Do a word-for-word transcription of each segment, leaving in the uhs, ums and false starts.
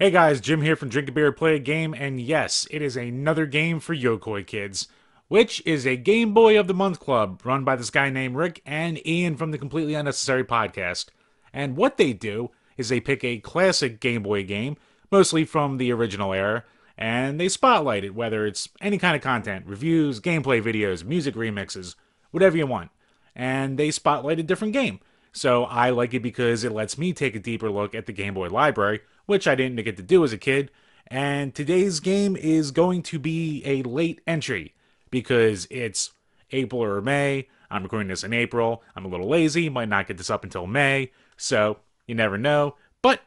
Hey guys, Jim here from Drink a Beer Play a Game, and yes, it is another game for Yokoi Kids, which is a Game Boy of the Month club run by this guy named Rick and Ian from the Completely Unnecessary Podcast. And what they do is they pick a classic Game Boy game, mostly from the original era, and they spotlight it, whether it's any kind of content, reviews, gameplay videos, music remixes, whatever you want. And they spotlight a different game. So I like it because it lets me take a deeper look at the Game Boy library, which I didn't get to do as a kid, and today's game is going to be a late entry, because it's April or May. I'm recording this in April, I'm a little lazy, might not get this up until May, so you never know, but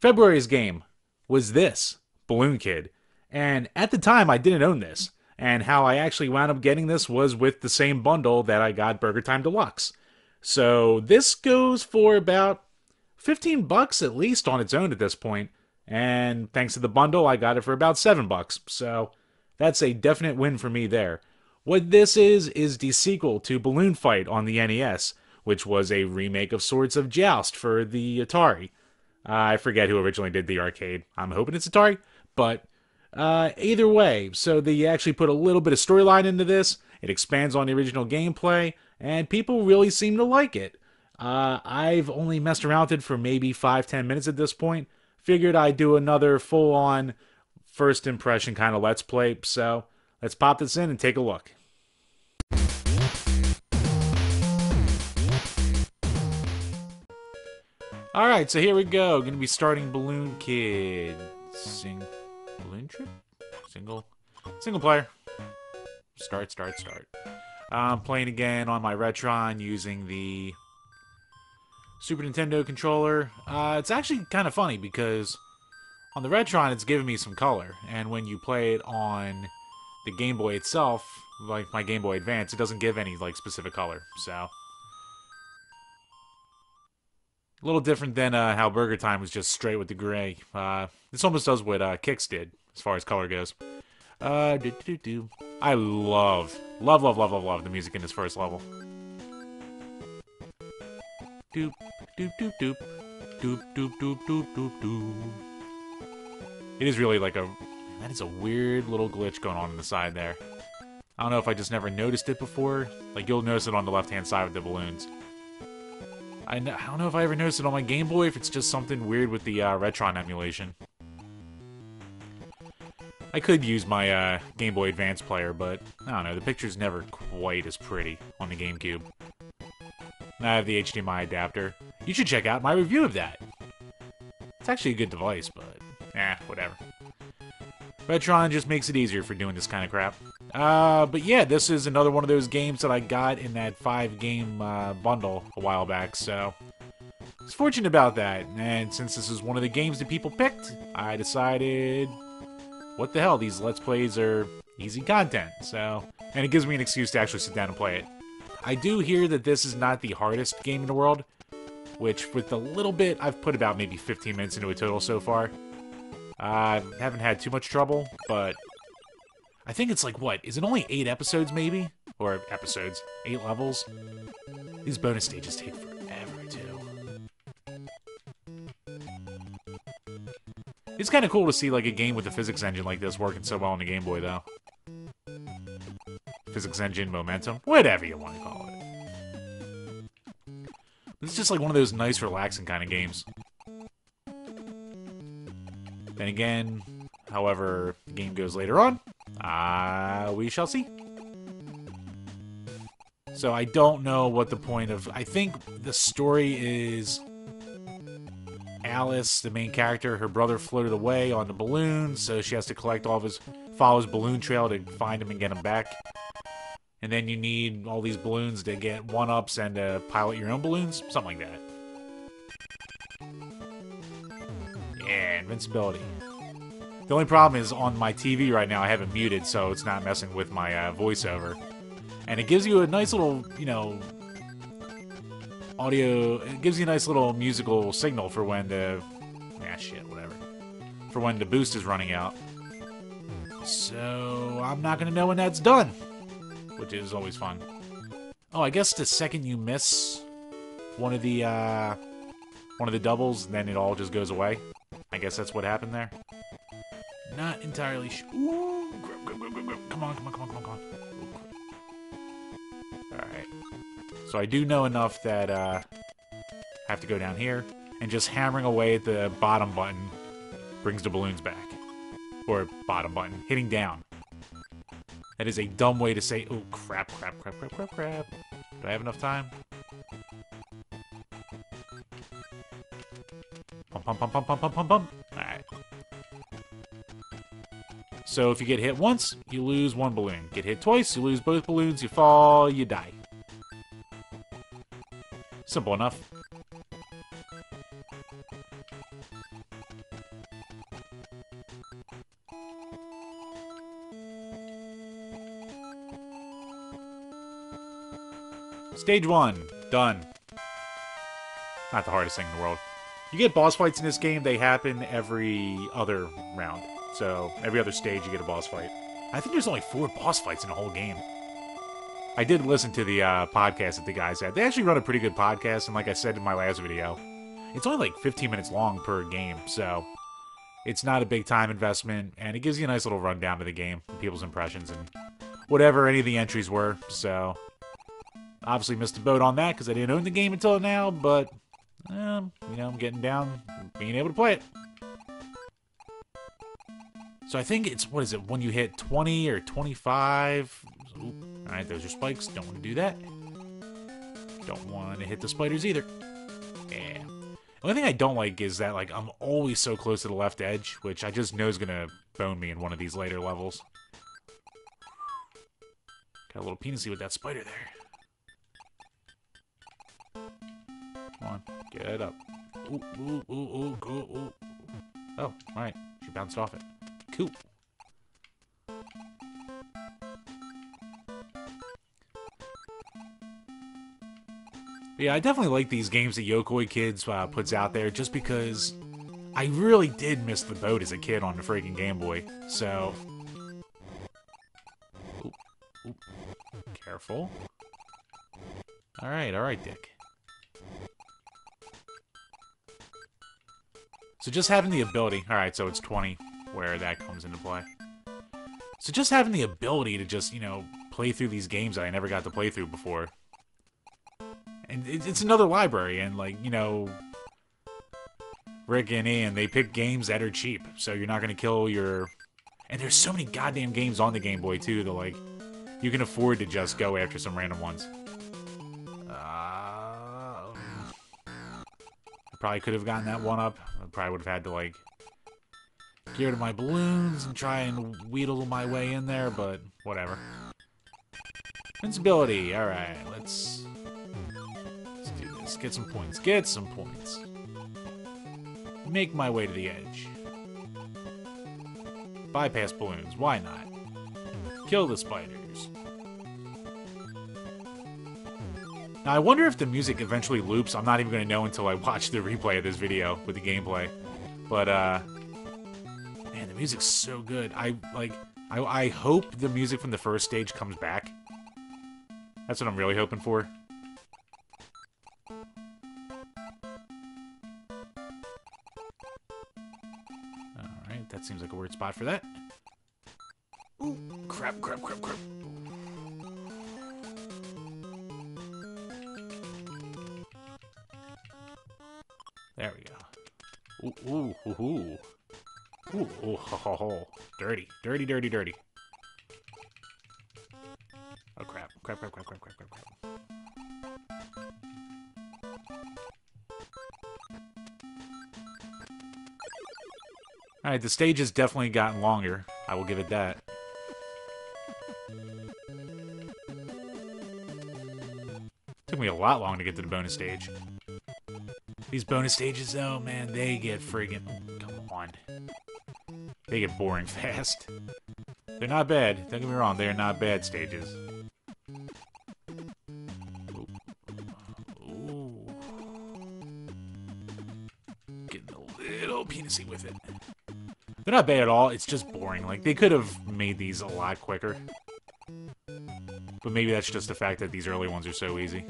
February's game was this, Balloon Kid, and at the time I didn't own this, and how I actually wound up getting this was with the same bundle that I got Burger Time Deluxe. So this goes for about fifteen bucks at least on its own at this point, and thanks to the bundle I got it for about seven bucks, so that's a definite win for me there. What this is is the sequel to Balloon Fight on the N E S, which was a remake of sorts of Joust for the Atari. Uh, I forget who originally did the arcade, I'm hoping it's Atari, but uh, either way, so they actually put a little bit of storyline into this, it expands on the original gameplay, and people really seem to like it. Uh, I've only messed around with it for maybe five to ten minutes at this point. Figured I'd do another full-on first impression kind of let's play, so let's pop this in and take a look. Alright, so here we go. Gonna be starting Balloon Kid. Sing... Balloon Trip? Single... Single player. Start, start, start. I'm playing again on my Retron using the Super Nintendo controller. Uh, it's actually kind of funny because on the Retron it's giving me some color, and when you play it on the Game Boy itself, like my Game Boy Advance, it doesn't give any like specific color, so a little different than uh, how Burger Time was just straight with the gray. Uh, this almost does what uh, Kix did as far as color goes. Uh, do do do. I love, love, love, love, love, love the music in this first level. Doop, doop, doop, doop, doop, doop, doop, doop, doop, doop. It is really like a... That is a weird little glitch going on on the side there. I don't know if I just never noticed it before. Like, you'll notice it on the left-hand side with the balloons. I, I don't know if I ever noticed it on my Game Boy, if it's just something weird with the uh, Retron emulation. I could use my uh, Game Boy Advance player, but I don't know, the picture's never quite as pretty on the GameCube. I have the H D M I adapter. You should check out my review of that. It's actually a good device, but... eh, whatever. Retron just makes it easier for doing this kind of crap. Uh, but yeah, this is another one of those games that I got in that five-game uh, bundle a while back, so... I was fortunate about that, and since this is one of the games that people picked, I decided... what the hell, these Let's Plays are easy content, so... and it gives me an excuse to actually sit down and play it. I do hear that this is not the hardest game in the world, which with the little bit, I've put about maybe fifteen minutes into a total so far. I uh, haven't had too much trouble, but I think it's like, what, is it only eight episodes maybe? Or episodes, eight levels? These bonus stages take forever, too. It's kind of cool to see like a game with a physics engine like this working so well on the Game Boy, though. Physics engine, momentum, whatever you want to call it. It's just like one of those nice, relaxing kind of games. Then again, however the game goes later on, uh, we shall see. So I don't know what the point of... I think the story is Alice, the main character, her brother floated away on the balloon, so she has to collect all of his... follow his balloon trail to find him and get him back. And then you need all these balloons to get one-ups and to pilot your own balloons. Something like that. Yeah, invincibility. The only problem is on my T V right now I have it muted, so it's not messing with my uh, voiceover. And it gives you a nice little, you know, audio... It gives you a nice little musical signal for when the... ah, shit, whatever. For when the boost is running out. So, I'm not going to know when that's done. Which is always fun. Oh, I guess the second you miss one of the uh, one of the doubles, then it all just goes away. I I guess that's what happened there. Not entirely sure. Ooh, grab, grab, grab, grab. Come on, come on, come on, come on, come on. Alright. So I do know enough that uh, I have to go down here, and just hammering away at the bottom button brings the balloons back. Or bottom button. Hitting down. That is a dumb way to say, oh, crap, crap, crap, crap, crap, crap. Do I have enough time? Pump, pump, pump, pump, pump, pump, pump, pump. Alright. So if you get hit once, you lose one balloon. Get hit twice, you lose both balloons, you fall, you die. Simple enough. Stage one. Done. Not the hardest thing in the world. You get boss fights in this game. They happen every other round. So, every other stage you get a boss fight. I think there's only four boss fights in the whole game. I did listen to the uh, podcast that the guys had. They actually run a pretty good podcast, and like I said in my last video, it's only like fifteen minutes long per game, so it's not a big time investment, and it gives you a nice little rundown of the game, people's impressions, and whatever any of the entries were, so... Obviously missed the boat on that because I didn't own the game until now, but, um, you know, I'm getting down being able to play it. So I think it's, what is it, when you hit twenty or twenty-five? Alright, those are spikes. Don't want to do that. Don't want to hit the spiders either. Yeah. The only thing I don't like is that, like, I'm always so close to the left edge, which I just know is going to bone me in one of these later levels. Got a little penis-y with that spider there. Come on, get up. Ooh, ooh, ooh, ooh, go, ooh. Oh, alright. She bounced off it. Cool. Yeah, I definitely like these games that Yokoi Kids uh, puts out there just because I really did miss the boat as a kid on the freaking Game Boy, so... Ooh, ooh. Careful. Alright, alright, Dick. So just having the ability... Alright, so it's twenty where that comes into play. So just having the ability to just, you know, play through these games that I never got to play through before. And it's another library, and, like, you know... Rick and Ian, they pick games that are cheap, so you're not going to kill your... And there's so many goddamn games on the Game Boy, too, that, like, you can afford to just go after some random ones. Uh... I probably could have gotten that one up. Probably would have had to, like, get rid of my balloons and try and wheedle my way in there, but whatever. Invincibility. All right, let's let's do this. Get some points. Get some points. Make my way to the edge. Bypass balloons. Why not? Kill the spiders. Now, I wonder if the music eventually loops. I'm not even going to know until I watch the replay of this video with the gameplay. But, uh... man, the music's so good. I, like... I, I hope the music from the first stage comes back. That's what I'm really hoping for. Alright, that seems like a weird spot for that. Ooh, crap, crap, crap, crap. There we go. Ooh, ooh, ooh, ooh. Ooh, ooh, ho, ho, ho. Dirty. Dirty, dirty, dirty. Oh, crap. Crap, crap, crap, crap, crap, crap, crap. Alright, the stage has definitely gotten longer. I will give it that. Took me a lot longer to get to the bonus stage. These bonus stages, though, man, they get friggin'... Come on. They get boring fast. They're not bad. Don't get me wrong. They are not bad stages. Ooh. Ooh. Getting a little penis-y with it. They're not bad at all. It's just boring. Like, they could have made these a lot quicker. But maybe that's just the fact that these early ones are so easy.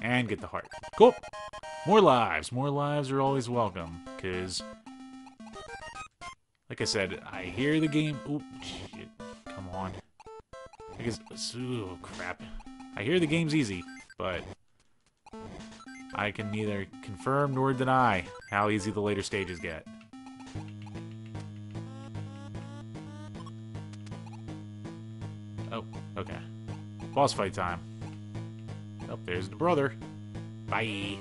And get the heart. Cool. More lives. More lives are always welcome. Because, like I said, I hear the game... Oop, shit. Come on. I guess... Ooh, crap. I hear the game's easy, but... I can neither confirm nor deny how easy the later stages get. Oh, okay. Boss fight time. Oh, there's the brother. Bye.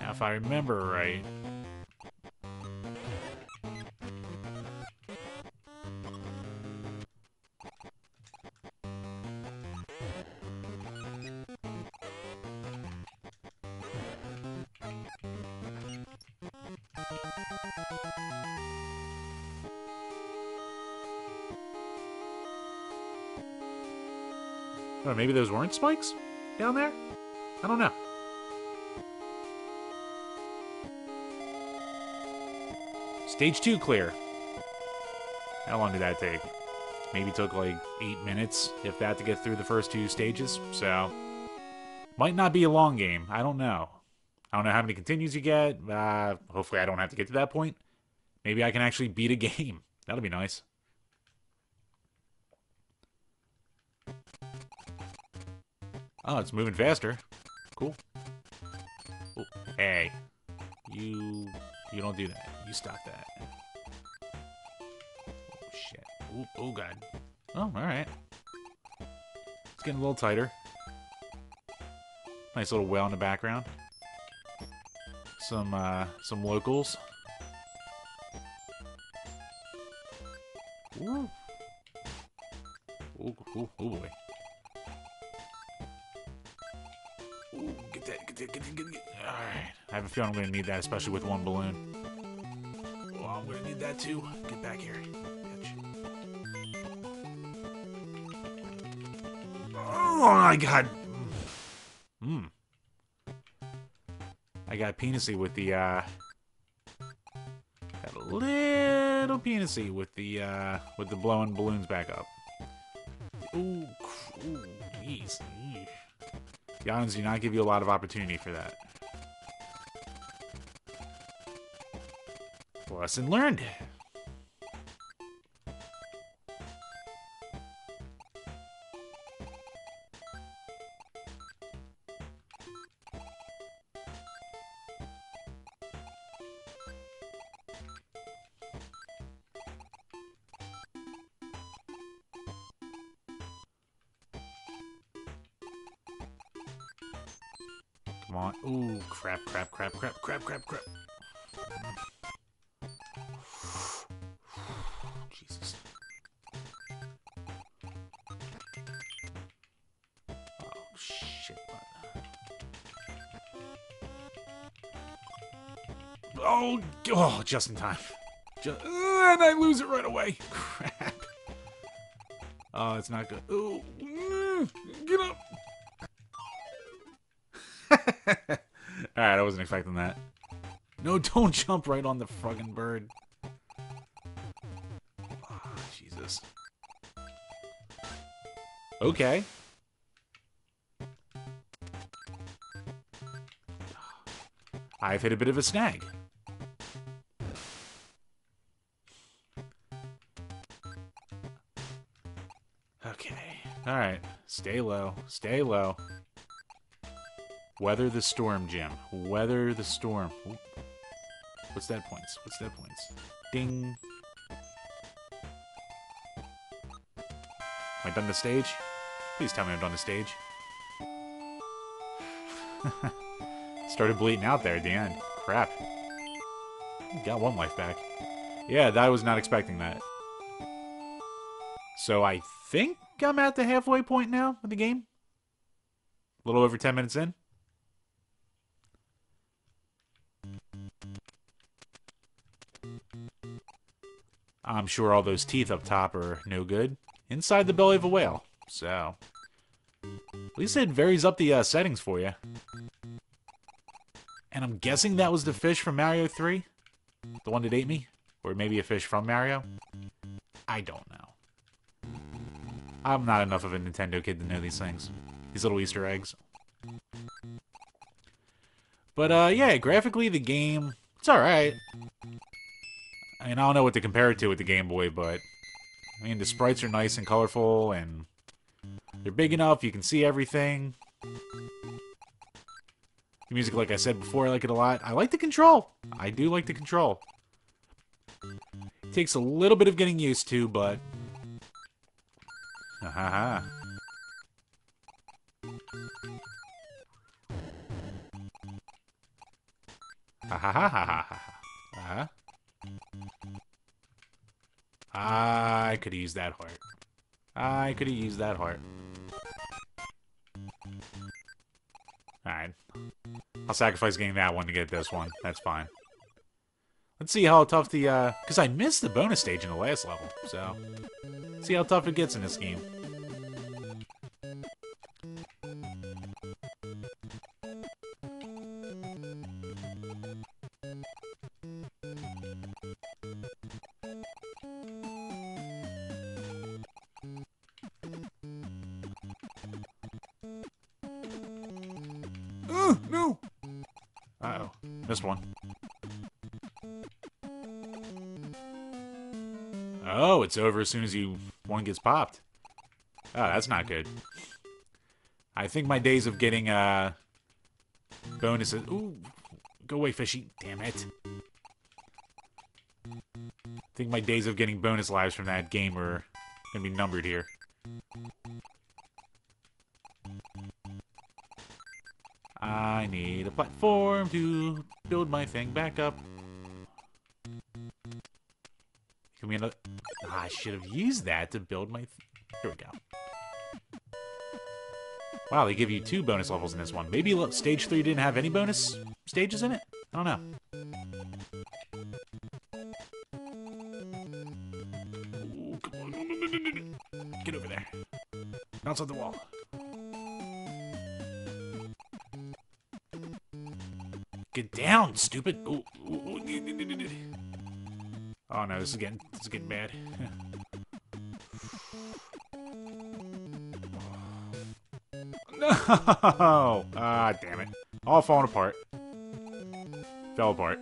Now, if I remember right... Oh, maybe those weren't spikes down there? I don't know. Stage two clear. How long did that take? Maybe took like eight minutes, if that, to get through the first two stages. So, might not be a long game. I don't know. I don't know how many continues you get. Uh, hopefully I don't have to get to that point. Maybe I can actually beat a game. That'll be nice. Oh, it's moving faster. Cool. Ooh, hey. You... You don't do that. You stop that. Oh, shit. Ooh, oh, God. Oh, alright. It's getting a little tighter. Nice little well in the background. Some, uh... Some locals. Ooh. Ooh, ooh, oh, boy. Ooh, get that, get that, get that, get that. Alright. I have a feeling I'm going to need that, especially with one balloon. Oh, I'm going to need that too. Get back here. Gotcha. Oh, I got... Mmm. I got penisy with the, uh... Got a little penisy with the, uh... with the blowing balloons back up. Ooh, ooh, jeez. The islands do not give you a lot of opportunity for that. Lesson learned. Come on. Ooh, crap, crap, crap, crap, crap, crap, crap. Jesus. Oh, shit. Oh, oh, just in time. Just, uh, and I lose it right away. Crap. Oh, it's not good. Ooh, get up. Alright, I wasn't expecting that. No, don't jump right on the fucking bird. Oh, Jesus. Okay. I've hit a bit of a snag. Okay. Alright. Stay low. Stay low. Weather the storm, Jim. Weather the storm. Ooh. What's that points? What's that points? Ding. Am I done the stage? Please tell me I'm done the stage. Started bleeding out there at the end. Crap. Got one life back. Yeah, I was not expecting that. So I think I'm at the halfway point now of the game. A little over ten minutes in. I'm sure all those teeth up top are no good. Inside the belly of a whale. So, at least it varies up the uh, settings for you. And I'm guessing that was the fish from Mario three? The one that ate me? Or maybe a fish from Mario? I don't know. I'm not enough of a Nintendo kid to know these things. these little Easter eggs. But, uh, yeah, graphically, the game, it's alright. I mean, I don't know what to compare it to with the Game Boy, but... I mean, the sprites are nice and colorful, and... they're big enough, you can see everything. The music, like I said before, I like it a lot. I like the control! I do like the control. It takes a little bit of getting used to, but... Ahaha. Uh-huh. I could have used that heart. I could have used that heart. Alright. I'll sacrifice getting that one to get this one. That's fine. Let's see how tough the, uh... because I missed the bonus stage in the last level, so... Let's see how tough it gets in this game. This one. Oh, it's over as soon as you one gets popped. Oh, that's not good. I think my days of getting uh bonuses. Ooh, go away, fishy! Damn it! I think my days of getting bonus lives from that game are gonna be numbered here. I need a platform to build my thing back up. Can we another? Oh, I should have used that to build my... Th here we go. Wow, they give you two bonus levels in this one. Maybe look, stage three didn't have any bonus stages in it? I don't know. Ooh, come on. Get over there. Bounce off the wall. Get down, stupid! Ooh, ooh, ooh. Oh no, this is getting this is getting bad. No! Ah, damn it! All falling apart. Fell apart.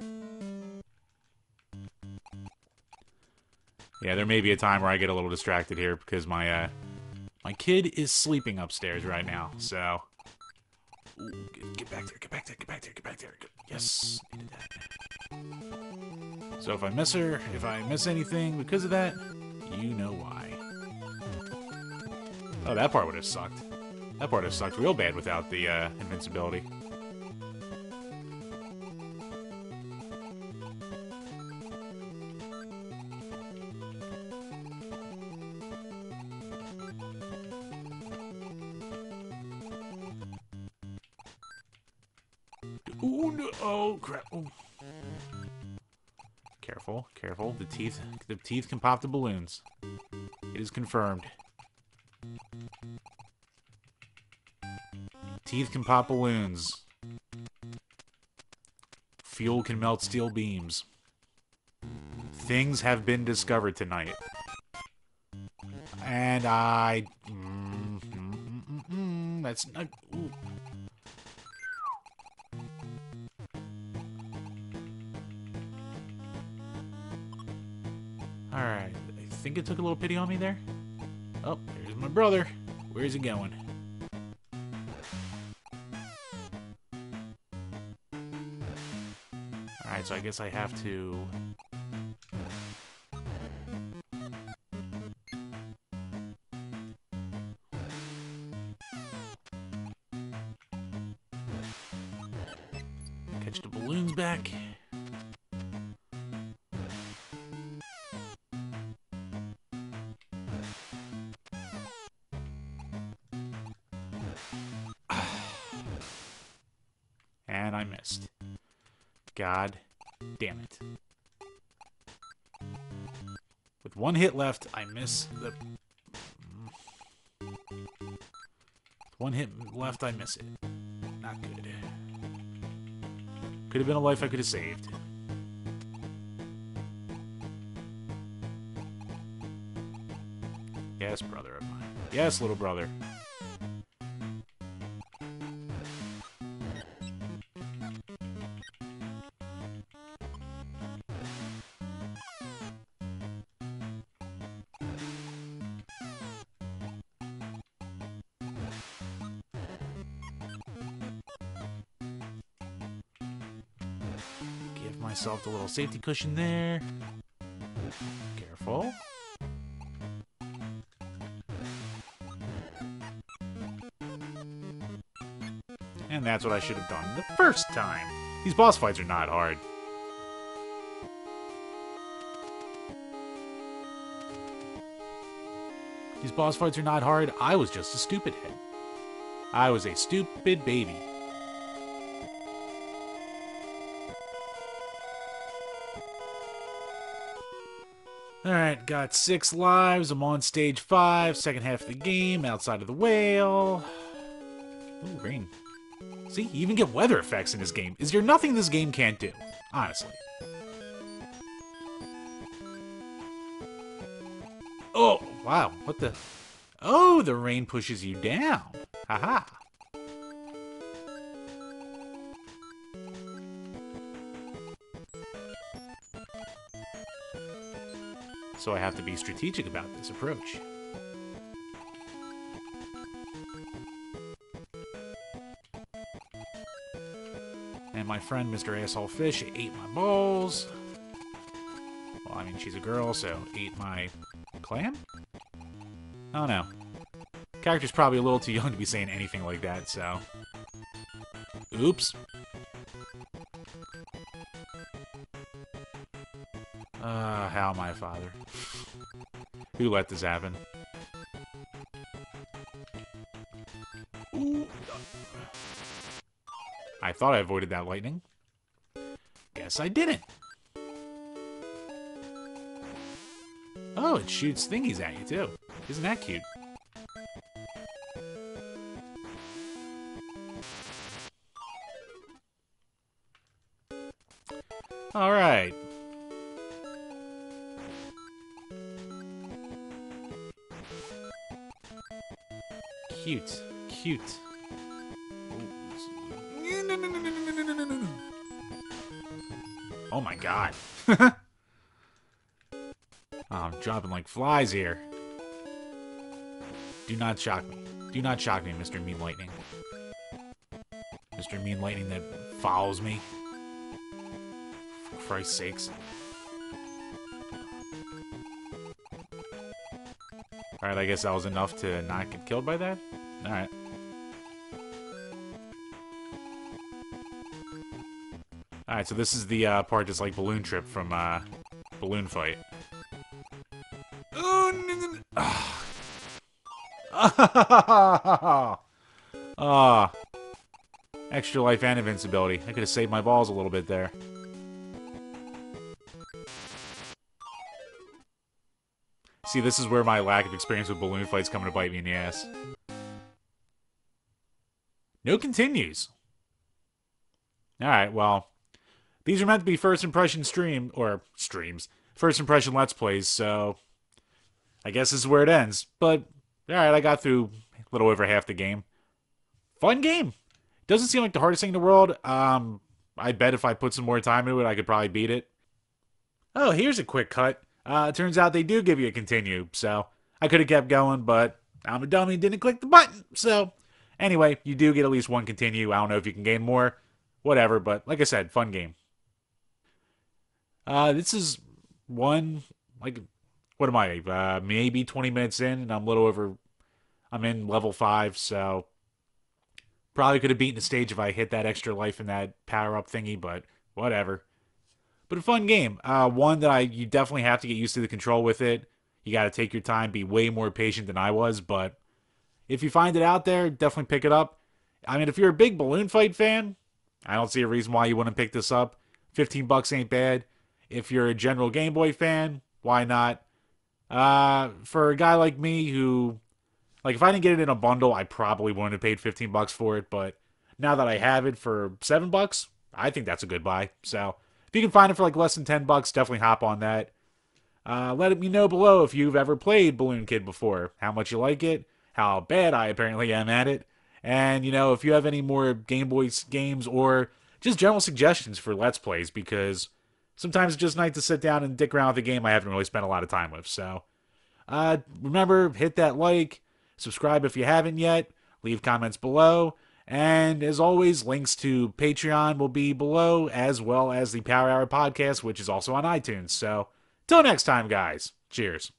Yeah, there may be a time where I get a little distracted here because my uh, my kid is sleeping upstairs right now, so. Ooh, get, get back there, get back there, get back there, get back there. Get, yes, I did that. So if I miss her, if I miss anything because of that, you know why. Oh, that part would have sucked. That part would have sucked real bad without the uh, invincibility. Ooh, no. Oh, crap. Ooh. Careful, careful. The teeth the teeth can pop the balloons. It is confirmed. Teeth can pop balloons. Fuel can melt steel beams. Things have been discovered tonight. And I... Mm, mm, mm, mm, that's not... Ooh. Alright, I think it took a little pity on me there. Oh, there's my brother. Where's he going? Alright, so I guess I have to... catch the balloons back. And I missed. God damn it. With one hit left, I miss the... With one hit left, I miss it. Not good. Could have been a life I could have saved. Yes, brother of mine. Yes, little brother. myself the little safety cushion there. Careful. And that's what I should have done the first time. These boss fights are not hard. These boss fights are not hard. I was just a stupid head. I was a stupid baby. Alright, got six lives. I'm on stage five, second half of the game, outside of the whale. Ooh, green. See, you even get weather effects in this game. Is there nothing this game can't do? Honestly. Oh, wow. What the... Oh, the rain pushes you down. Haha. So I have to be strategic about this approach. And my friend, Mister Asshole Fish, ate my balls. Well, I mean, she's a girl, so ate my clam? Oh, no. Character's probably a little too young to be saying anything like that, so... Oops. Uh, how my father? Who let this happen? Ooh. I thought I avoided that lightning. Guess I didn't. Oh, it shoots thingies at you, too. Isn't that cute? Alright. Cute. Cute. Oh my god. Oh, I'm dropping like flies here. Do not shock me. Do not shock me, Mister Mean Lightning. Mister Mean Lightning that follows me. For Christ's sakes. Alright, I guess that was enough to not get killed by that? Alright. Alright, so this is the uh, part that's like Balloon Trip from uh, Balloon Fight. Ah, oh, extra life and invincibility. I could have saved my balls a little bit there. See, this is where my lack of experience with balloon fights coming to bite me in the ass. No continues. Alright, well, these are meant to be first impression stream, or streams, first impression let's plays, so I guess this is where it ends, but... Alright, I got through a little over half the game. Fun game! Doesn't seem like the hardest thing in the world. Um, I bet if I put some more time into it, I could probably beat it. Oh, here's a quick cut. Uh, it turns out they do give you a continue, so I could have kept going, but I'm a dummy, didn't click the button, so... Anyway, you do get at least one continue. I don't know if you can gain more. Whatever, but like I said, fun game. Uh, this is one, like... What am I, uh, maybe twenty minutes in, and I'm a little over, I'm in level five, so probably could have beaten the stage if I hit that extra life and that power-up thingy, but whatever. But a fun game, uh, one that I you definitely have to get used to the control with it. You got to take your time, be way more patient than I was, but if you find it out there, definitely pick it up. I mean, if you're a big Balloon Fight fan, I don't see a reason why you wouldn't pick this up. fifteen bucks ain't bad. If you're a general Game Boy fan, why not? Uh, for a guy like me who, like, if I didn't get it in a bundle, I probably wouldn't have paid fifteen bucks for it, but now that I have it for seven bucks, I think that's a good buy. So, if you can find it for, like, less than ten bucks, definitely hop on that. Uh, let me know below if you've ever played Balloon Kid before, how much you like it, how bad I apparently am at it, and, you know, if you have any more Game Boy games or just general suggestions for Let's Plays, because... Sometimes it's just nice to sit down and dick around with a game I haven't really spent a lot of time with. So, uh, remember, hit that like, subscribe if you haven't yet, leave comments below, And as always, links to Patreon will be below, as well as the Power Hour podcast, which is also on iTunes. So, till next time, guys. Cheers.